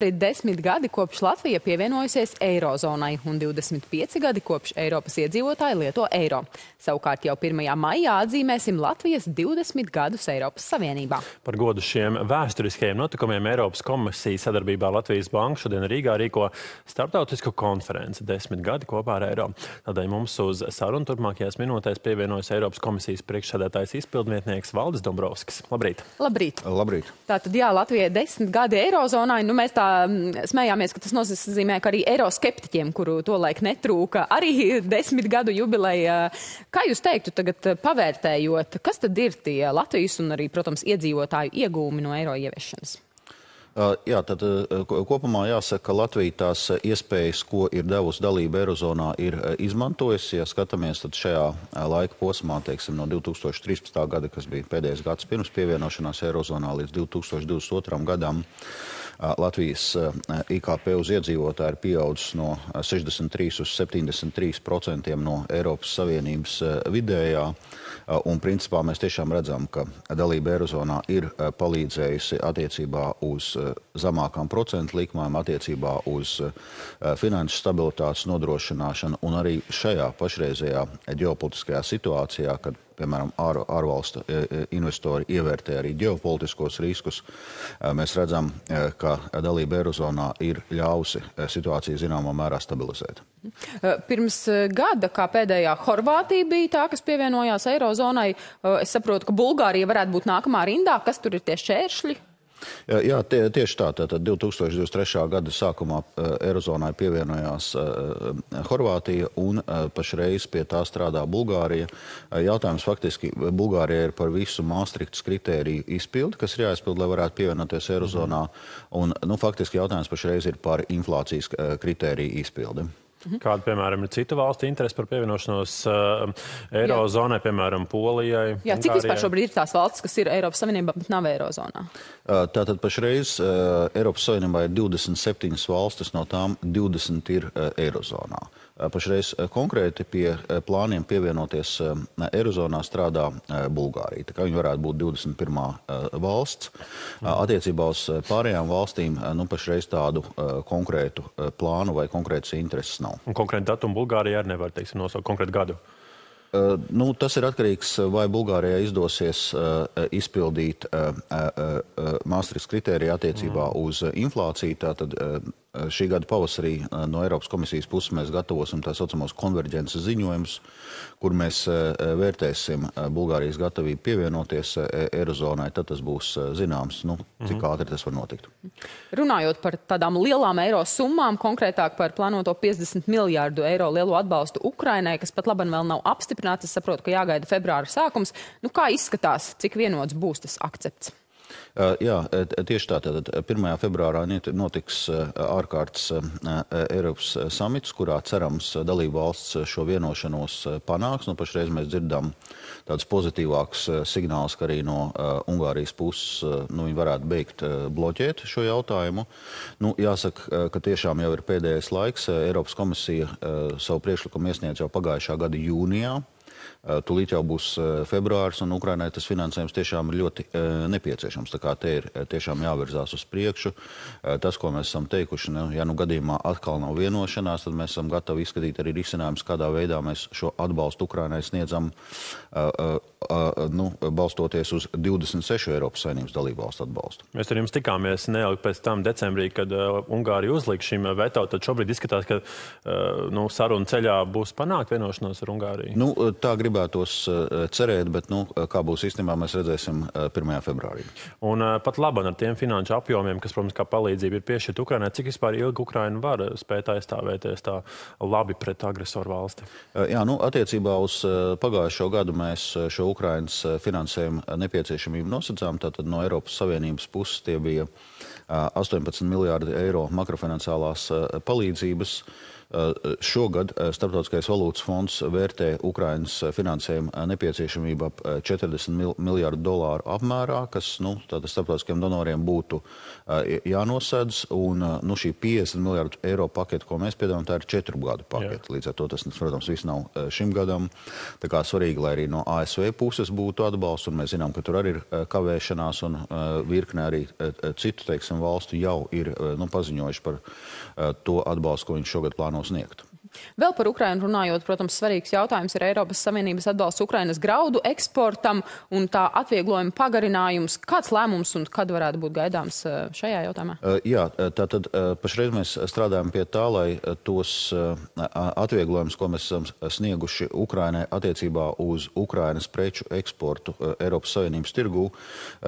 Ir 10 gadi kopš Latvija pievienojusies eirozonai un 25 gadi kopš Eiropas iedzīvotāji lieto eiro. Savukārt jau 1. maijā atzīmēsim Latvijas 20 gadus Eiropas Savienībā. Par godu šiem vēsturiskajiem notikumiem Eiropas komisija sadarbībā Latvijas Banka šodien Rīgā rīko starptautisku konferenci 10 gadi kopā ar eiro. Tādēļ mums uz sarunu turpmākajās minūtēs pievienojas Eiropas komisijas priekšsēdētājs izpildnieknieks Valdis Dombrovskis. Labrīt! Labrīt! Labrīt! Tātad jā, Latvijai 10 gadi eirozonai, nu mēs tā smējāmies, ka tas nozīmē, ka arī eiroskeptiķiem, kuru tolaik netrūka, arī 10 gadu jubileja. Kā jūs teiktu tagad pavērtējot, kas tad ir tie Latvijas un arī, protams, iedzīvotāju iegūmi no eiro ieviešanas? Jā, tad kopumā jāsaka, ka Latvija tās iespējas, ko ir devusi dalība eirozonā, ir izmantojusi. Ja skatāmies, tad šajā laika posmā, teiksim, no 2013. gada, kas bija pēdējais gads pirms pievienošanās eirozonā, līdz 2022. gadam, Latvijas IKP uz iedzīvotāju ir pieaudzis no 63 uz 73% no Eiropas Savienības vidējā. Un principā mēs tiešām redzam, ka dalība eirozonā ir palīdzējusi attiecībā uz zemākām procentu likmēm, attiecībā uz finanšu stabilitātes nodrošināšanu un arī šajā pašreizējā ģeopolitiskajā situācijā, kad piemēram, ārvalstu investori ievērtē arī ģeopolitiskos riskus. Mēs redzam, ka dalība eirozonā ir ļāvusi situāciju zināmā mērā stabilizēt. Pirms gada, kā pēdējā Horvātija bija tā, kas pievienojās eirozonai, es saprotu, ka Bulgārija varētu būt nākamā rindā. Kas tur ir tie šķēršļi? Jā, tieši tā. Tad 2023. gada sākumā eirozonai pievienojās Horvātija un pašreiz pie tā strādā Bulgārija. Jautājums faktiski Bulgārija ir par visu Māstrihtas kritēriju izpildi, kas ir jāizpild, lai varētu pievienoties eirozonā. Un, nu, faktiski jautājums pašreiz ir par inflācijas kritēriju izpildi. Kāda, piemēram, ir citu valstu interesi par pievienošanos eirozonai, piemēram, Polijai? Jā, cik vispār šobrīd ir tās valsts, kas ir Eiropas Savienībā, bet nav eirozonā? Tātad pašreiz Eiropas Savienībā ir 27 valstis, no tām 20 ir eirozonā. Pašreiz konkrēti pie plāniem pievienoties eirozonā strādā Bulgārija. Tā kā viņi varētu būt 21. valsts. Attiecībā uz pārējām valstīm nu, pašreiz tādu konkrētu plānu vai konkrētas intereses nav. Un konkrēti datumu Bulgārija arī nevar, teiksim, nosaukt konkrētu gadu? Nu, tas ir atkarīgs, vai Bulgārijai izdosies izpildīt Māstrihtas kritēriju attiecībā uz inflāciju. Tātad šī gada pavasarī no Eiropas komisijas puses mēs gatavosim tā saucamos konverģences ziņojumus, kur mēs vērtēsim Bulgārijas gatavību pievienoties eirozonai. Tad tas būs zināms, nu, cik ātri tas var notikt. Runājot par tādām lielām eiro summām, konkrētāk par plānoto 50 miljārdu eiro lielo atbalstu Ukrainai, kas pat laban vēl nav apstiprināts, es saprotu, ka jāgaida februāra sākums. Nu, kā izskatās, cik vienots būs tas akcepts? Jā, tieši tā. Tad 1. februārā notiks ārkārtas Eiropas samits, kurā cerams dalību valsts šo vienošanos panāks. Nu, pašreiz mēs dzirdam tāds pozitīvāks signāls, ka arī no Ungārijas puses nu, viņi varētu beigt bloķēt šo jautājumu. Nu, jāsaka, ka tiešām jau ir pēdējais laiks. Eiropas komisija savu priekšlikumu iesniedz jau pagājušā gada jūnijā. Tūlīt jau būs februārs, un Ukrainai tas finansējums tiešām ir ļoti nepieciešams. Tā kā te ir tiešām jāvirzās uz priekšu. Tas, ko mēs esam teikuši, ja nu gadījumā atkal nav vienošanās, tad mēs esam gatavi izskatīt arī risinājumus, kādā veidā mēs šo atbalstu Ukrainai sniedzam, nu, balstoties uz 26 Eiropas Savienības dalību valstu atbalstu. Mēs ar jums tikāmies neilgi pēc tam decembrī, kad Ungārija uzlika šim veto, tad šobrīd izskatās, ka nu, saruna ceļā būs panākt vienošanos ar Ungāriju. Nu, tā gribētos cerēt, bet, nu, kā būs īstenībā, mēs redzēsim 1. februārī. Un pat laban ar tiem finanšu apjomiem, kas, protams, kā palīdzība ir piešķirt Ukrainai, cik vispār ilgi Ukraina var spēt aizstāvēties tā labi pret agresoru valsti? Jā, nu, attiecībā uz pagājušo gadu mēs šo Ukrainas finansējumu nepieciešamību nosacām. Tātad no Eiropas Savienības puses tie bija 18 miljārdi eiro makrofinansālās palīdzības. Šogad Starptautiskais valūtas fonds vērtē Ukrainas finansējuma nepieciešamību ap $40 miljardu apmērā, kas tātad starptautiskiem donoriem būtu jānosedz. Un šī €50 miljardu paketa, ko mēs piedāvājam, tā ir 4 gadu paketa. Līdz ar to tas, protams, viss nav šim gadam. Tā kā svarīgi, lai arī no ASV puses būtu atbalsts, un mēs zinām, ka tur arī ir kavēšanās, un virkne arī citu, teiksim, valstu jau ir paziņojuši par to atbalstu, ko viņš šogad plāno sniegt. Vēl par Ukrainu runājot, protams, svarīgs jautājums ir Eiropas Savienības atbalsts Ukrainas graudu eksportam un tā atvieglojuma pagarinājums. Kāds lēmums un kad varētu būt gaidāms šajā jautājumā? Jā, tātad pašreiz mēs strādājam pie tā, lai tos atvieglojumus, ko mēs esam snieguši Ukrainai attiecībā uz Ukrainas preču eksportu Eiropas Savienības tirgū,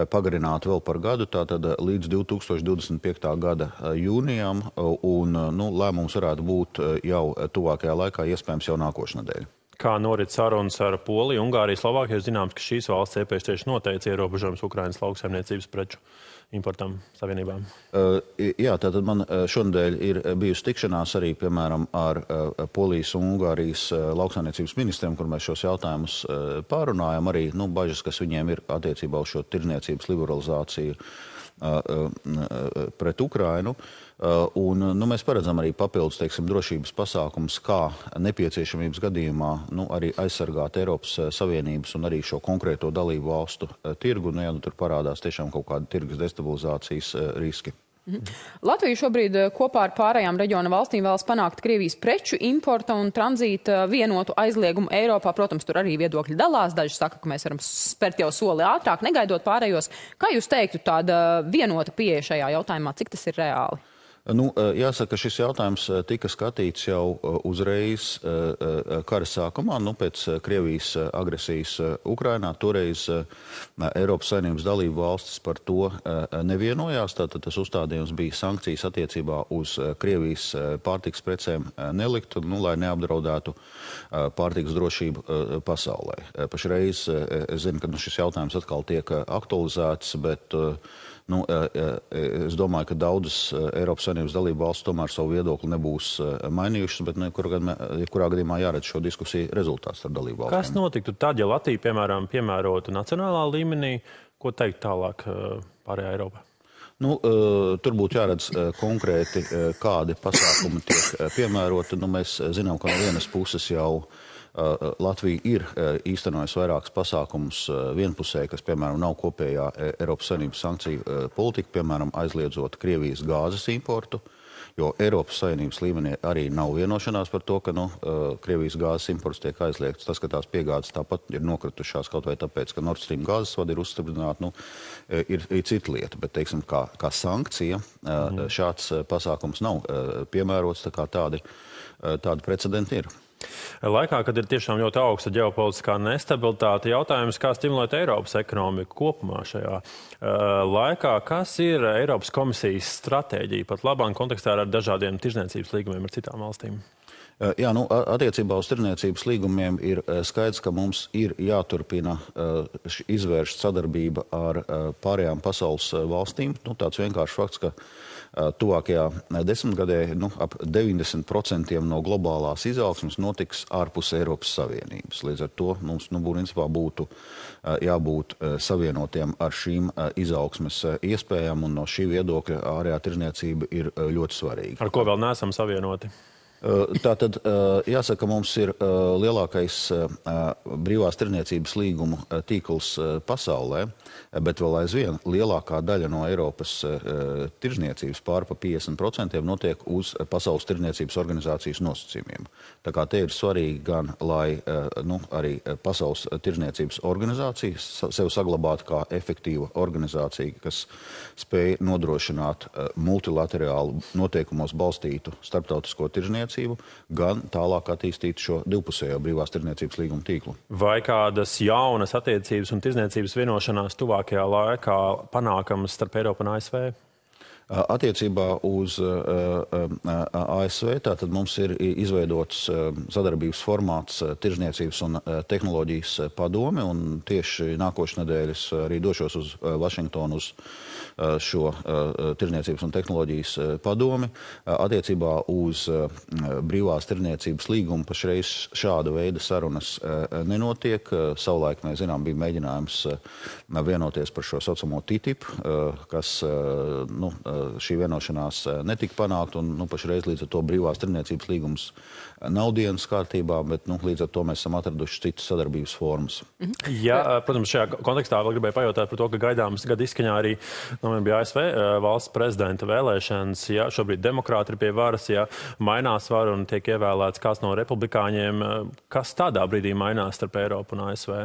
pagarinātu vēl par gadu, tātad līdz 2025. gada jūnijam, un lēmums varētu būt jau tuvākajā laikā, iespējams, jau nākošnedēļ. Kā norit sarunas ar Poliju, Ungāriju, Slovākiju, zināms, ka šīs valsts iepriekš tieši noteica ierobežojumus Ukrainas lauksaimniecības preču importam savienībām? Jā, tātad man šonadēļ ir bijusi tikšanās arī, piemēram, ar Polijas un Ungārijas lauksaimniecības ministriem, kur mēs šos jautājumus pārunājam. Arī bažas, kas viņiem ir attiecībā uz šo tirdzniecības liberalizāciju pret Ukrainu. Un mēs paredzam arī papildus, teiksim, drošības pasākums, kā nepieciešamības gadījumā arī aizsargāt Eiropas Savienības un arī šo konkrēto dalību valstu tirgu. Ja tur parādās tiešām kaut kāda tirgus destabilizācijas riski. Latvija šobrīd kopā ar pārējām reģiona valstīm vēlas panākt Krievijas preču importa un tranzīta vienotu aizliegumu Eiropā. Protams, tur arī viedokļi dalās. Daži saka, ka mēs varam spērt jau soli ātrāk, negaidot pārējos. Kā jūs teiktu, tāda vienota pieeja šajā jautājumā, cik tas ir reāli? Jāsaka, šis jautājums tika skatīts jau uzreiz kara sākumā, pēc Krievijas agresijas Ukrainā. Toreiz Eiropas Savienības dalību valstis par to nevienojās. Tātad tas uzstādījums bija sankcijas attiecībā uz Krievijas pārtikas precēm nelikt, lai neapdraudētu pārtikas drošību pasaulē. Pašreiz es zinu, ka šis jautājums atkal tiek aktualizēts, bet es domāju, ka daudzas Eiropas Savienības dalību valsts tomēr savu viedokli nebūs mainījušas, bet jebkurā gadījumā jāredz šo diskusiju rezultāts ar dalību valstīm. Kas notiktu tad, ja Latvija, piemēram, piemērotu nacionālā līmenī, ko teikt tālāk pārējā Eiropā? Tur būtu jāredz konkrēti, kādi pasākumi tiek piemēroti. Mēs zinām, ka no vienas puses jau Latvija ir īstenojusi vairākas pasākumus vienpusē, kas, piemēram, nav kopējā Eiropas Savienības sankciju politika, piemēram, aizliedzot Krievijas gāzes importu, jo Eiropas Savienības līmenī arī nav vienošanās par to, ka Krievijas gāzes imports tiek aizliegts. Tas, ka tās piegādes tāpat ir nokritušās kaut vai tāpēc, ka Nord Stream gāzes vada ir uzstiprināta, ir cita lieta. Bet, teiksim, kā sankcija šāds pasākums nav piemērots, tā kā tādi precedenti ir. Laikā, kad ir tiešām ļoti augsta ģeopolitiskā nestabilitāte, jautājums, kā stimulēt Eiropas ekonomiku kopumā šajā laikā, kas ir Eiropas komisijas stratēģija pat labāk kontekstā ar dažādiem tirdzniecības līgumiem ar citām valstīm? Jā, attiecībā uz tirdzniecības līgumiem ir skaidrs, ka mums ir jāturpina izvērst sadarbība ar pārējām pasaules valstīm. Tāds vienkāršs fakts, ka tuvākajā 10 gadē ap 90% no globālās izaugsmes notiks ārpus Eiropas Savienības. Līdz ar to mums būtu jābūt savienotiem ar šīm izaugsmes iespējām, un no šī viedokļa ārējā tirdzniecība ir ļoti svarīga. Ar ko vēl neesam savienoti? Tātad, jāsaka, mums ir lielākais brīvās tirniecības līgumu tīkls pasaulē, bet vēl aizvien lielākā daļa no Eiropas tirniecības pārpa 50% notiek uz Pasaules tirniecības organizācijas nosacījumiem. Tā kā te ir svarīgi gan, lai arī Pasaules tirniecības organizācija sev saglabātu kā efektīva organizācija, kas spēj nodrošināt multilaterālu noteikumos balstītu starptautisko tirniecību, gan tālāk attīstīt šo divpusējo brīvās tirdzniecības līguma tīklu. Vai kādas jaunas attiecības un tirdzniecības vienošanās tuvākajā laikā panākamas starp Eiropu un ASV? Attiecībā uz ASV tātad mums ir izveidots sadarbības formāts Tirzniecības un tehnoloģijas padome, un tieši nākošais nedēļas arī došos uz Vašingtonu uz šo Tirzniecības un tehnoloģijas padomi. Attiecībā uz brīvās tirzniecības līgumu pašreiz šāda veida sarunas nenotiek. Savulaik, mēs zinām, bija mēģinājums vienoties par šo saucamo TTIP, kas šī vienošanās netika panākta, un pašreiz līdz ar to brīvās tirniecības līgums nav dienas kārtībā, bet līdz ar to mēs esam atraduši citas sadarbības formas. Jā, protams, šajā kontekstā vēl gribēju pajautāt par to, ka gaidāmas gada izskaņā arī bija ASV valsts prezidenta vēlēšanas. Ja šobrīd demokrāti ir pie varas, ja mainās varu un tiek ievēlēts kāds no republikāņiem, kas tādā brīdī mainās starp Eiropu un ASV?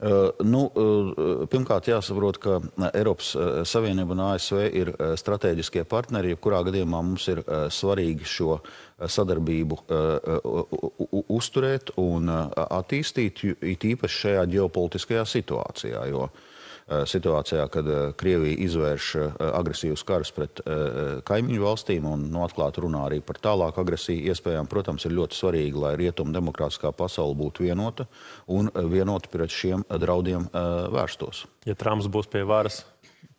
Pirmkārt, jāsaprot, ka Eiropas Savienība un ASV ir strateģiskie partneri, kurā gadījumā mums ir svarīgi šo sadarbību uzturēt un attīstīt, it īpaši šajā ģeopolitiskajā situācijā, jo situācijā, kad Krievija izvērš agresīvus karus pret kaimiņu valstīm un atklāti runā arī par tālāku agresiju iespējām, protams, ir ļoti svarīgi, lai rietuma demokrātiskā pasaule būtu vienota un vienota pret šiem draudiem vērstos. Ja Trumps būs pie varas,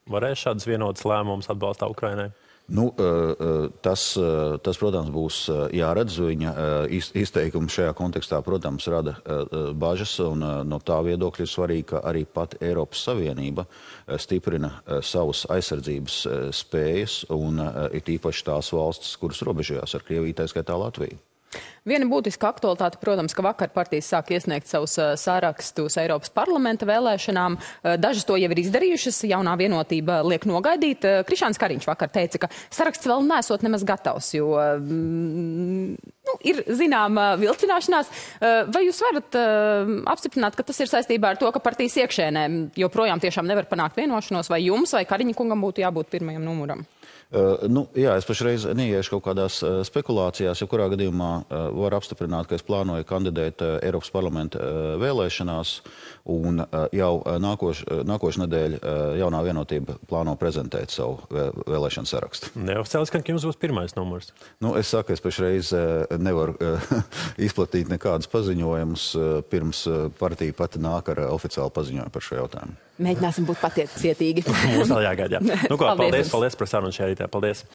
varēs šādas vienotas lēmumus atbalstā Ukrainai? Tas, protams, būs jāredz. Viņa izteikums šajā kontekstā, protams, rada bažas, un no tā viedokļa ir svarīgi, ka arī pati Eiropas Savienība stiprina savas aizsardzības spējas, un it īpaši tās valstis, kuras robežojās ar Krieviju, tā skaitā Latviju. Viena būtiska aktualitāte, protams, ka vakar partijas sāk iesniegt savus sārakstus Eiropas parlamenta vēlēšanām. Dažas to jau ir izdarījušas, Jaunā vienotība liek nogaidīt. Krišāns Kariņš vakar teica, ka saraksts vēl nesot nemaz gatavs, jo ir zināma vilcināšanās. Vai jūs varat apstiprināt, ka tas ir saistībā ar to, ka partijas iekšēnē joprojām tiešām nevar panākt vienošanos, vai jums vai Kariņa kungam būtu jābūt pirmajam numuram? Jā, es pašreiz neiešu kaut kādās spekulācijās, jo kurā gadījumā var apstiprināt, ka es plānoju kandidēt Eiropas parlamenta vēlēšanās, un jau nākošu nedēļu Jaunā vienotība plāno prezentēt savu vēlēšanu sarakstu. Neoficiāli skan, ka jums būs pirmais numurs. Es saku, es pašreiz nevaru izplatīt nekādus paziņojumus, pirms partija pati nāk ar oficiālu paziņojumu par šo jautājumu. Mēģināsim būt pacietīgi. Mums vēl jāgaida. Paldies par sarunu šajā rītā. Paldies!